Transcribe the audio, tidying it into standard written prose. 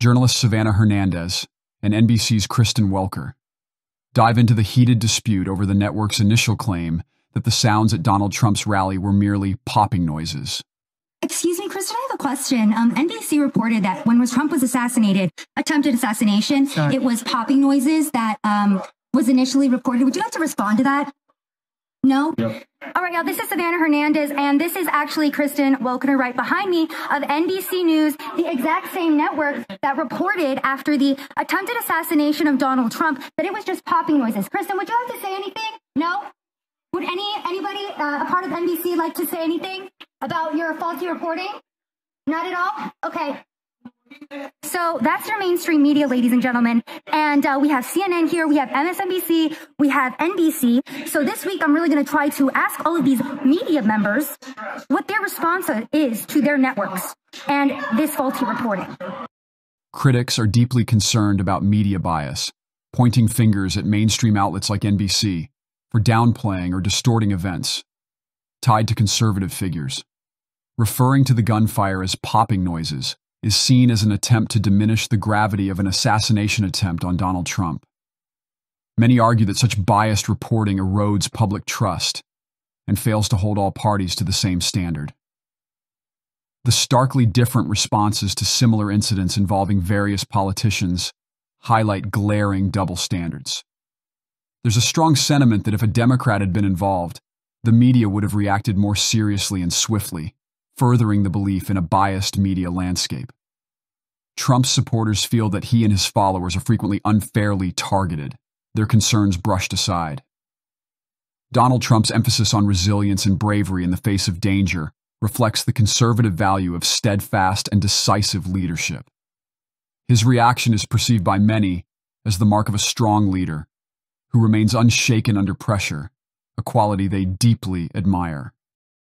journalist Savannah Hernandez and NBC's Kristen Welker dive into the heated dispute over the network's initial claim that the sounds at Donald Trump's rally were merely popping noises. Excuse me, Kristen, I have a question. NBC reported that when Trump was assassinated, attempted assassination, it was popping noises that was initially reported. Would you like to respond to that? No? Yep. All right, y'all, this is Savannah Hernandez, and this is actually Kristen Welker right behind me of NBC News, the exact same network that reported after the attempted assassination of Donald Trump that it was just popping noises. Kristen, would you like to say anything? No? Would anybody a part of NBC like to say anything about your faulty reporting? Not at all? Okay. So that's your mainstream media, ladies and gentlemen. And we have CNN here, we have MSNBC, we have NBC. So this week, I'm really going to try to ask all of these media members what their response is to their networks and this faulty reporting. Critics are deeply concerned about media bias, pointing fingers at mainstream outlets like NBC for downplaying or distorting events tied to conservative figures. Referring to the gunfire as popping noises is seen as an attempt to diminish the gravity of an assassination attempt on Donald Trump. Many argue that such biased reporting erodes public trust and fails to hold all parties to the same standard. The starkly different responses to similar incidents involving various politicians highlight glaring double standards. There's a strong sentiment that if a Democrat had been involved, the media would have reacted more seriously and swiftly, furthering the belief in a biased media landscape. Trump's supporters feel that he and his followers are frequently unfairly targeted, their concerns brushed aside. Donald Trump's emphasis on resilience and bravery in the face of danger reflects the conservative value of steadfast and decisive leadership. His reaction is perceived by many as the mark of a strong leader who remains unshaken under pressure, a quality they deeply admire.